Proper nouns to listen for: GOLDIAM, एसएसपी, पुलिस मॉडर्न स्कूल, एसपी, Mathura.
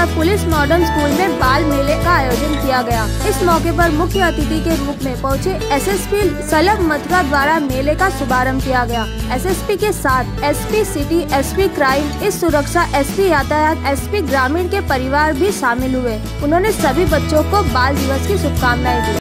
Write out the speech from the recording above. पर पुलिस मॉडर्न स्कूल में बाल मेले का आयोजन किया गया। इस मौके पर मुख्य अतिथि के रूप में पहुंचे एसएसपी सलभ मथुरा द्वारा मेले का शुभारंभ किया गया। एसएसपी के साथ एसपी सिटी, एसपी क्राइम, इस सुरक्षा, एसपी यातायात, एसपी ग्रामीण के परिवार भी शामिल हुए। उन्होंने सभी बच्चों को बाल दिवस की शुभकामनाएं दी।